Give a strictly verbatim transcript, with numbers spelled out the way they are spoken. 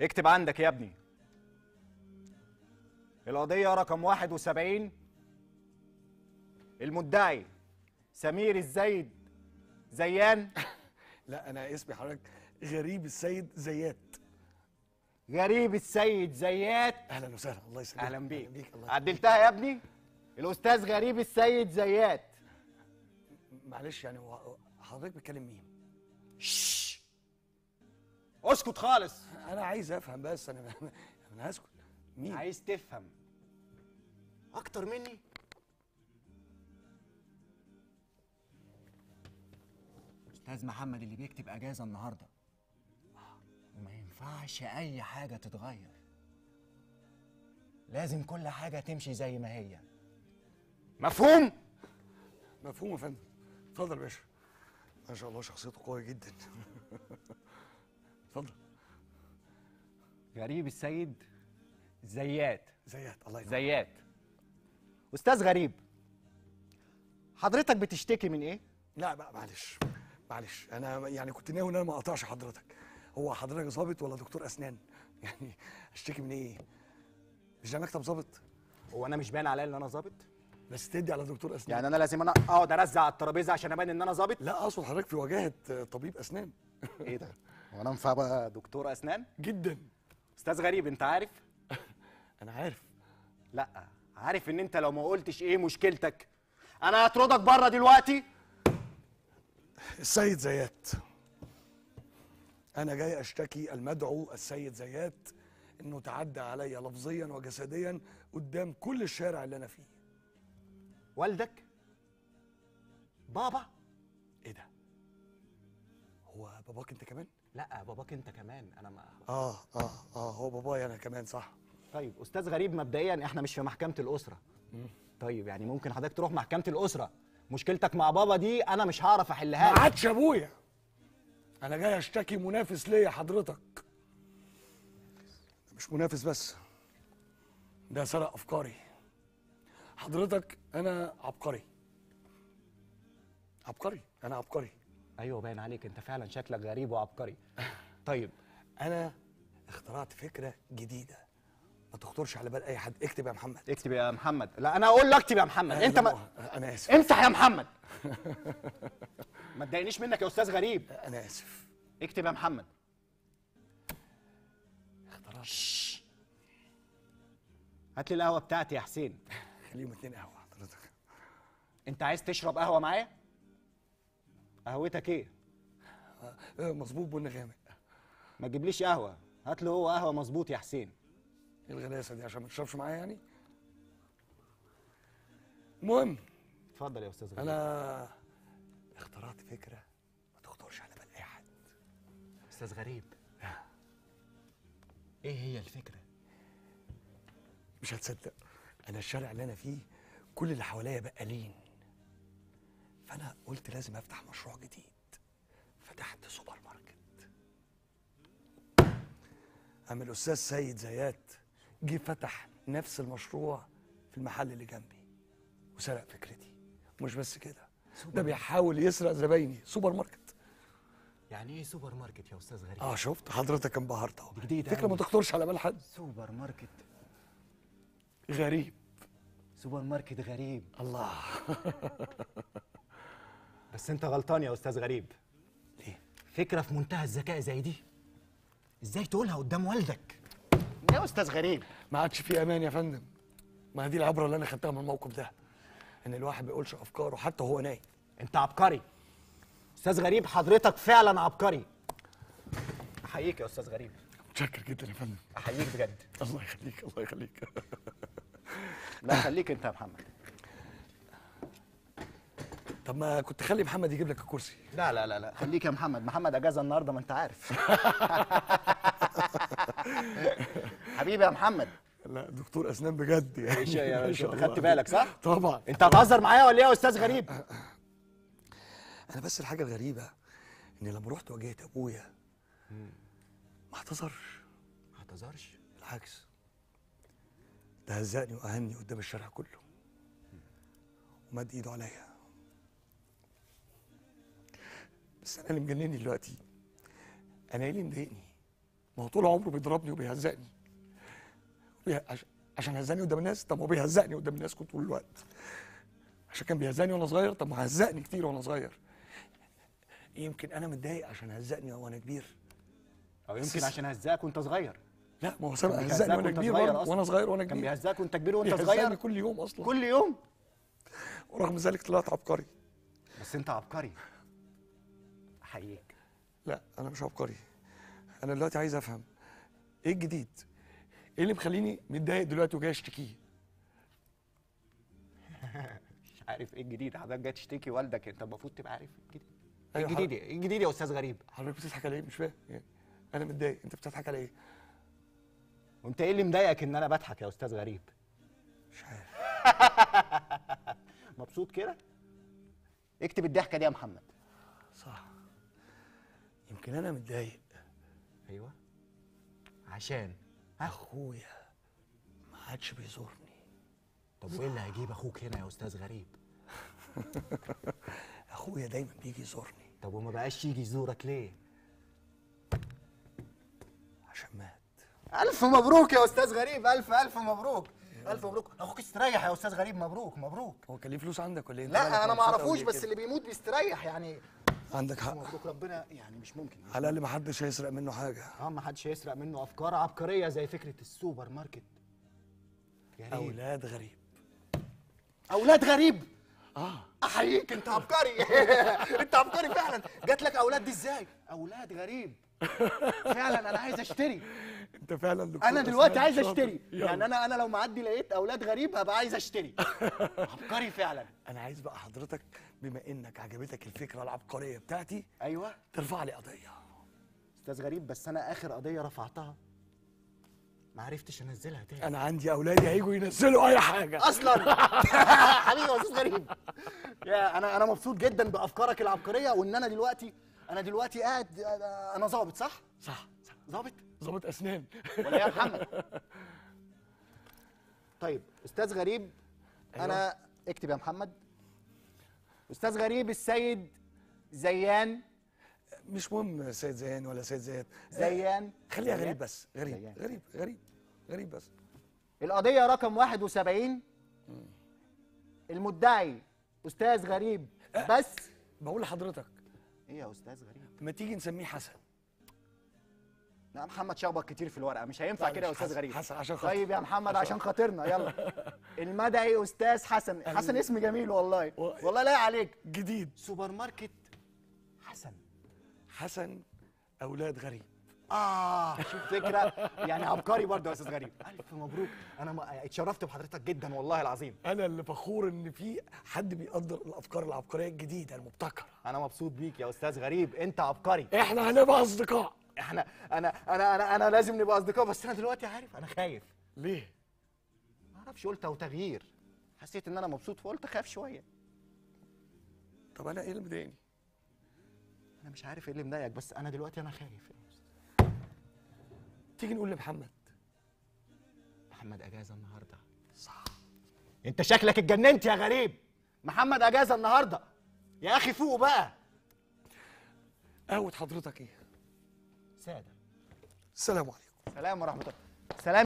اكتب عندك يا ابني. القضية رقم واحد وسبعين، المدعي سمير الزيد زيان. لا أنا اسمي حضرتك غريب السيد زيات. غريب السيد زيات، أهلا وسهلا. الله يسلمك، أهلا بيك, أهلا بيك. الله عدلتها يا ابني، الأستاذ غريب السيد زيات. معلش يعني حضرتك بتكلم مين؟ شش. اسكت خالص، أنا عايز أفهم بس. أنا أنا هسكت. مين؟ عايز تفهم أكتر مني؟ أستاذ محمد اللي بيكتب أجازة النهارده، وما ينفعش أي حاجة تتغير، لازم كل حاجة تمشي زي ما هي. مفهوم؟ مفهوم يا فندم. اتفضل يا باشا. ما شاء الله شخصيته قوية جدا. اتفضل. غريب السيد زيات. زيات، الله ينور. زيات. أستاذ غريب، حضرتك بتشتكي من إيه؟ لا بقى معلش معلش، أنا يعني كنت ناوي إن أنا ما أقطعش حضرتك. هو حضرتك ظابط ولا دكتور أسنان؟ يعني أشتكي من إيه؟ مش ده مكتب ظابط؟ هو أنا مش باين عليا إن أنا ظابط؟ بس تدي على دكتور أسنان. يعني أنا لازم أنا أقعد أرزع على الترابيزة عشان أبان إن أنا ظابط؟ لا أقصد حضرتك في وجاهة طبيب أسنان. إيه ده؟ هو أنا ينفع بقى دكتور أسنان؟ جدا. أستاذ غريب أنت عارف؟ أنا عارف. لأ، عارف إن أنت لو ما قلتش إيه مشكلتك أنا هطردك بره دلوقتي. السيد زيات، أنا جاي أشتكي المدعو السيد زيات إنه تعدى عليا لفظيا وجسديا قدام كل الشارع اللي أنا فيه. والدك؟ بابا؟ إيه ده؟ هو باباك أنت كمان؟ لأ، باباك أنت كمان. أنا ما آه آه آه هو بابايا أنا كمان، صح. طيب أستاذ غريب، مبدئيا إحنا مش في محكمة الأسرة. مم. طيب يعني ممكن حضرتك تروح محكمة الأسرة، مشكلتك مع بابا دي أنا مش هعرف أحلها. ما عادش أبويا، أنا جاي أشتكي منافس ليا حضرتك. مش منافس بس، ده سرق أفكاري. حضرتك أنا عبقري. عبقري، أنا عبقري. أيوه باين عليك، أنت فعلا شكلك غريب وعبقري. طيب أنا اخترعت فكرة جديدة، ما تخطرش على بال اي حد. اكتب يا محمد. اكتب يا محمد. لا انا اقول له اكتب يا محمد. انت ما... انا اسف. امسح يا محمد. ما تضايقنيش منك يا استاذ غريب. انا اسف. اكتب يا محمد. اختراع. هات لي القهوه بتاعتي يا حسين. خليهم اتنين قهوه حضرتك. انت عايز تشرب قهوه معايا؟ قهوتك ايه؟ مظبوط بن غامق. ما تجيبليش قهوه، هات له هو قهوه مظبوط يا حسين. ايه الغلاسه دي عشان ما تشربش معايا يعني؟ المهم اتفضل يا استاذ غريب. انا اخترعت فكره ما تخطرش على بال اي حد. استاذ غريب ايه هي الفكره؟ مش هتصدق، انا الشارع اللي انا فيه كل اللي حواليا بقالين، فانا قلت لازم افتح مشروع جديد. فتحت سوبر ماركت. اما الاستاذ سيد زيات جه فتح نفس المشروع في المحل اللي جنبي وسرق فكرتي. ومش بس كده، ده بيحاول يسرق زبايني. سوبر ماركت. يعني ايه سوبر ماركت يا استاذ غريب؟ اه شفت حضرتك انبهرت اهو. جديده فكره ما تخطرش على بال حد. سوبر ماركت غريب. سوبر ماركت غريب. الله. بس انت غلطان يا استاذ غريب. ليه؟ فكره في منتهى الذكاء زي دي ازاي تقولها قدام والدك؟ يا استاذ غريب ما عادش في امان يا فندم. ما دي العبره اللي انا خدتها من الموقف ده، ان الواحد ما يقولش افكاره حتى وهو نايم. انت عبقري استاذ غريب، حضرتك فعلا عبقري. احييك يا استاذ غريب. متشكر جدا يا فندم. احييك بجد. الله يخليك الله يخليك. لا خليك انت يا محمد. طب ما كنت خلي محمد يجيب لك الكرسي. لا لا لا لا خليك يا محمد، محمد اجازه النهارده ما انت عارف. حبيبي يا محمد. لا دكتور اسنان بجد يعني. يا شيخ خدت بالك صح؟ طبعا. انت هتهزر معايا ولا ايه يا استاذ غريب؟ انا بس الحاجه الغريبه اني لما رحت واجهت ابويا ما اعتذرش. ما اعتذرش؟ بالعكس، ده هزقني واهني قدام الشارع كله ومد ايده عليا. بس انا اللي مجنني دلوقتي، انا ايه اللي مضايقني؟ ما هو طول عمره بيضربني وبيهزقني عشان هزقني قدام الناس. طب هو بيهزقني قدام الناس كنت طول الوقت عشان كان بيهزقني وانا صغير. طب ما هزقني كتير وانا صغير، يمكن انا متضايق عشان هزقني وانا كبير، او يمكن عشان هزقك وانت صغير. لا ما هو سبق هزقني وانا كبير، وانا صغير وانا كبير كان بيهزقك وانت كبير وانت صغير كل يوم اصلا كل يوم. ورغم ذلك طلعت عبقري. بس انت عبقري حقيقي. لا انا مش عبقري، انا دلوقتي عايز افهم ايه الجديد، ايه اللي مخليني متضايق دلوقتي وجاي اشتكيه؟ مش عارف ايه الجديد. حضرتك جاي تشتكي والدك، انت المفروض تبقى عارف ايه الجديد. ايه الجديد؟ ايه الجديد يا استاذ غريب؟ حضرتك بتضحك على ايه؟ مش فاهم يعني. انا متضايق، انت بتضحك على ايه؟ وانت ايه اللي مضايقك ان انا بضحك يا استاذ غريب؟ مش عارف. مبسوط كده؟ اكتب الضحكه دي يا محمد. صح، يمكن انا متضايق ايوه عشان اخويا ما عادش بيزورني. طب وايه اللي هيجيب اخوك هنا يا استاذ غريب؟ اخويا دايما بيجي يزورني. طب وما بقاش يجي يزورك ليه؟ عشان مات. الف مبروك يا استاذ غريب، الف الف مبروك. الف مبروك، اخوك استريح يا استاذ غريب. مبروك مبروك. هو كان ليه فلوس عندك ولا ايه؟ لا انا ما اعرفوش، بس اللي بيموت بيستريح يعني. عندك حق، مبروك ربنا يعني. مش ممكن على الاقل ما حدش هيسرق منه حاجه. اه ما حدش هيسرق منه افكار عبقريه زي فكره السوبر ماركت. غريب. اولاد غريب، اولاد غريب. اه احييك، انت عبقري. انت عبقري فعلا. جات لك اولاد دي ازاي؟ اولاد غريب فعلا. انا عايز اشتري. انت فعلا دكتور، انا دلوقتي عايز اشتري يعني. انا انا لو معدي لقيت اولاد غريب هبقى عايز اشتري. عبقري فعلا. انا عايز بقى حضرتك بما انك عجبتك الفكره العبقريه بتاعتي، ايوه، ترفع لي قضيه استاذ غريب. بس انا اخر قضيه رفعتها ما عرفتش انزلها تاني. انا عندي اولادي هيجوا ينزلوا اي حاجه اصلا. حبيبي يا استاذ غريب، يا انا انا مبسوط جدا بافكارك العبقريه. وان انا دلوقتي انا دلوقتي قاعد انا ظابط، صح؟ صح صح، ظابط ظابط اسنان ولا يا محمد؟ طيب استاذ غريب، أيوة. انا اكتب يا محمد. استاذ غريب السيد زيان. مش مهم سيد زيان ولا سيد زيات، زيان خليها غريب بس. غريب زيان. غريب غريب غريب بس. القضيه رقم واحد وسبعين، المدعي استاذ غريب. أه. بس بقول لحضرتك ايه يا استاذ غريب؟ ما تيجي نسميه حسن. لا محمد شخبط كتير في الورقه، مش هينفع كده يا استاذ غريب. حسن عشان خاطر. طيب يا محمد عشان, عشان خاطرنا يلا. المدعي استاذ حسن. حسن اسم جميل والله، والله لايق عليك. جديد سوبر ماركت حسن. حسن اولاد غريب. اه شوف فكره يعني عبقري برضه يا استاذ غريب. الف مبروك، انا اتشرفت بحضرتك جدا والله العظيم. انا اللي فخور ان في حد بيقدر الافكار العبقريه الجديده المبتكره. انا مبسوط بيك يا استاذ غريب، انت عبقري. احنا هنبقى اصدقاء. احنا انا انا انا انا لازم نبقى اصدقاء. بس انا دلوقتي عارف انا خايف ليه؟ ما اعرفش، قلت او تغيير، حسيت ان انا مبسوط فقلت خاف شويه. طب انا ايه اللي مضايقني؟ انا مش عارف ايه اللي مضايقك، بس انا دلوقتي انا خايف. تيجي نقول لمحمد. محمد اجازه النهارده. صح، انت شكلك اتجننت يا غريب. محمد اجازه النهارده يا اخي، فوقه بقى. قهوه حضرتك ايه؟ ساده. السلام عليكم. سلام ورحمه الله. سلام.